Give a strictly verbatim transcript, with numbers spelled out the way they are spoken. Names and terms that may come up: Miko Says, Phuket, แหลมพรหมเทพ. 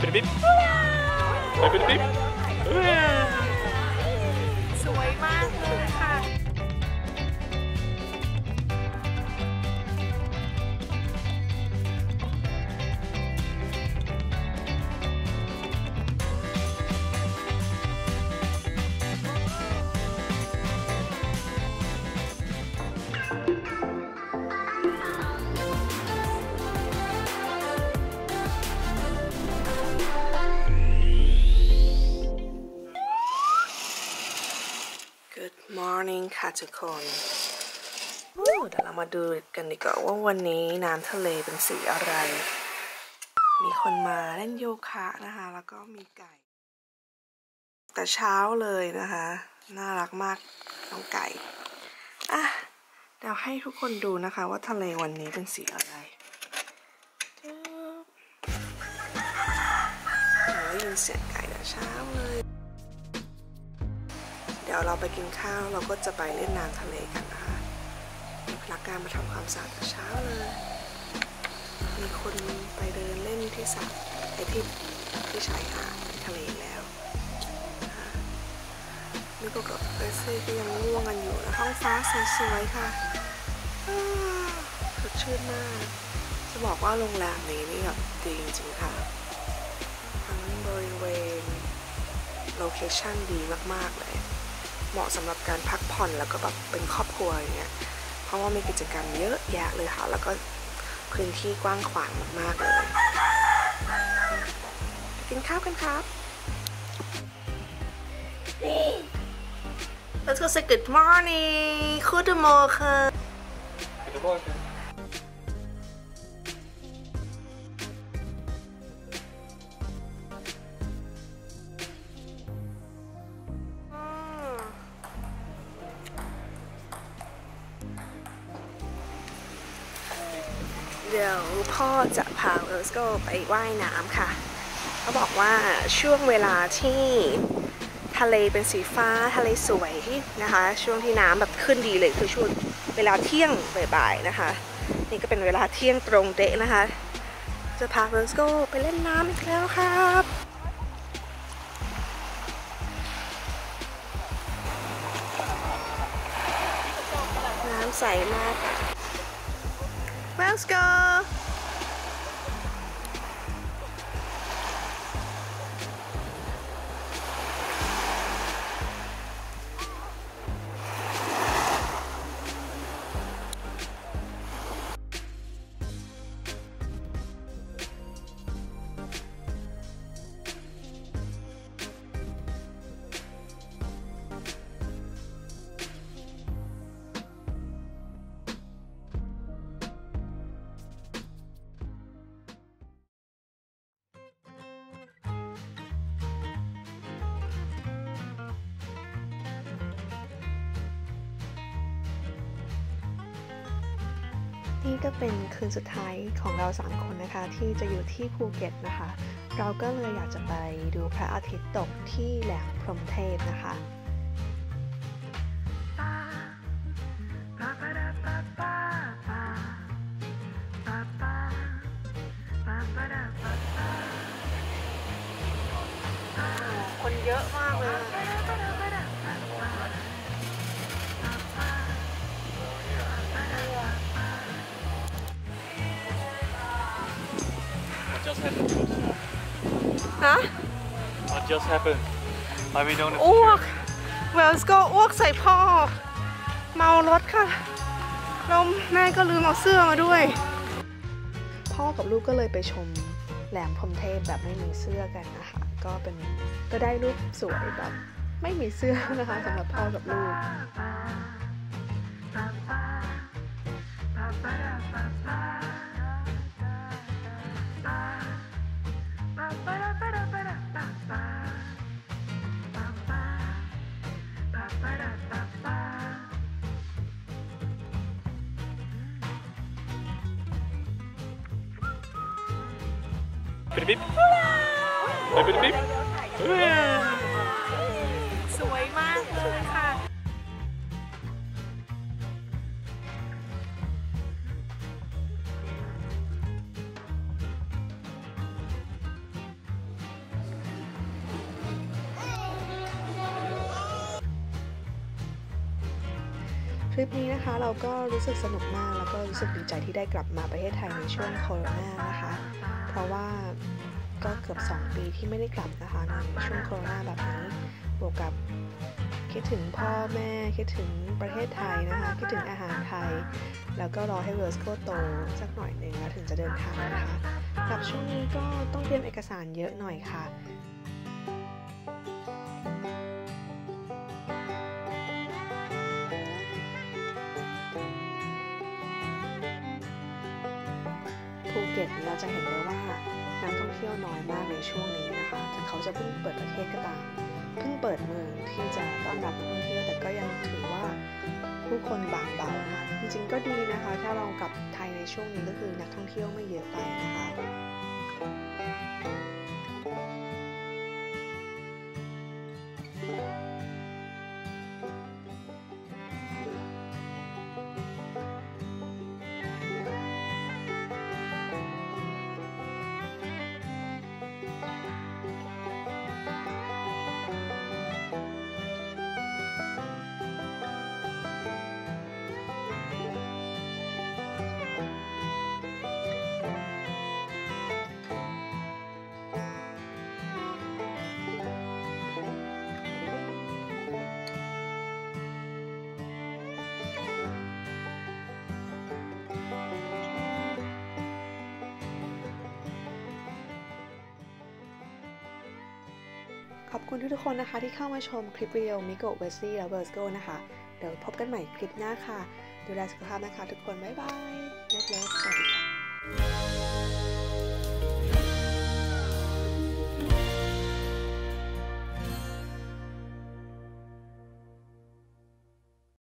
เป็นบิ๊บเป็นบิ๊บสวยมากเลยค่ะMorning ค่ะทุกคนเดี๋ยวเรามาดูกันดีกว่าว่าวันนี้น้ำทะเลเป็นสีอะไรมีคนมาเล่นโยคะนะคะแล้วก็มีไก่แต่เช้าเลยนะคะน่ารักมากน้องไก่อ่ะเดี๋ยวให้ทุกคนดูนะคะว่าทะเลวันนี้เป็นสีอะไรได้ยินเสียงไก่แต่เช้าเลยเดี๋ยวเราไปกินข้าวเราก็จะไปเล่นน้ำทะเลกันนะคะมีพนักงานมาทำความสะอาดแต่เช้าเลยมีคนไปเดินเล่นที่สระไอที่ที่ชายหาดทะเลแล้วนี่ก็กับเอซี่ก็ยังง่วงกันอยู่นะท้องฟ้าสวยๆค่ะสดชื่นมากจะบอกว่าโรงแรมนี้นี่แบบดีจริงๆค่ะทั้งบริเวณโลเคชั่นดีมากๆเลยเหมาะสำหรับการพักผ่อนแล้วก็แบบเป็นครอบครัวอย่างเงี้ยเพราะว่ามีกิจกรรมเยอะแยะเลยค่ะแล้วก็พื้นที่กว้างขวางมากๆเลยกินข้าวกันครับ Let's go say good morning คุณดูโมค่ะเดี๋ยวพ่อจะพาเอลสโกไปว่ายน้ำค่ะเขาบอกว่าช่วงเวลาที่ทะเลเป็นสีฟ้าทะเลสวยนะคะช่วงที่น้ำแบบขึ้นดีเลยคือช่วงเวลาเที่ยงบ่ายๆนะคะนี่ก็เป็นเวลาเที่ยงตรงเดะนะคะจะพาเอลสโกไปเล่นน้ำอีกแล้วครับน้ำใสมากLet's go นี่ก็เป็นคืนสุดท้ายของเราสามคนนะคะที่จะอยู่ที่ภูเก็ตนะคะเราก็เลยอยากจะไปดูพระอาทิตย์ตกที่แหลมพรหมเทพนะคะคนเยอะมากเลยHuh? What just happened? I mean, don't. Walk. Well, let's go. Walk. ใส่พ่อเมารถค่ะแล้วแม่ก็ลืมเอาเสื้อมาด้วยพ่อกับลูกก็เลยไปชมแหลมพรหมเทพแบบไม่มีเสื้อกันนะคะก็เป็นก็ได้รูปสวยแบบไม่มีเสื้อนะคะสำหรับพ่อกับลูกเป็นบิ๊บเป็นบิ๊บสวยมากเลยค่ะ ลิปนี้นะคะเราก็รู้สึกสนุกมากแล้วก็รู้สึกดีใจที่ได้กลับมาประเทศไทยในช่วงโควิดนะคะเพราะว่าก็เกือบสองปีที่ไม่ได้กลับนะคะในช่วงโควิดแบบนี้บวกกับคิดถึงพ่อแม่คิดถึงประเทศไทยนะคะคิดถึงอาหารไทยแล้วก็รอให้เวิร์สโกโตสักหน่อยหนึ่งแล้วถึงจะเดินทางนะคะกับช่วงนี้ก็ต้องเตรียมเอกสารเยอะหน่อยค่ะภูเก็ตเราจะเห็นได้ว่านักท่องเที่ยวน้อยมากในช่วงนี้นะคะถึงเขาจะเพิ่งเปิดประเทศก็ตามเพิ่งเปิดเมืองที่จะต้อนรับนักท่องเที่ยวแต่ก็ยังถือว่าผู้คนบางเบาค่ะจริงๆก็ดีนะคะถ้าเรากลับไทยในช่วงนี้ก็คือนักท่องเที่ยวไม่เยอะไปนะคะขอบคุณทุกๆคนนะคะที่เข้ามาชมคลิปวิดีโอมิโกะเวสซี่และเวิร์สโกนะคะเดี๋ยวพบกันใหม่คลิปหน้าค่ะดูแลสุขภาพนะคะทุกคนบ๊ายบายเลิฟๆสวัสดีค่ะ